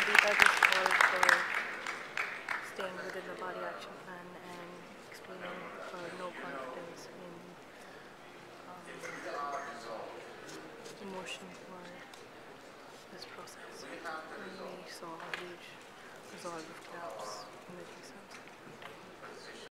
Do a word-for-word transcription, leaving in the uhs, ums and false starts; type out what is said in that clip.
and Deepa Kishore for staying within the party action plan and explaining her no confidence in um, emotion for this process. And we saw a huge resolve of gaps in the research.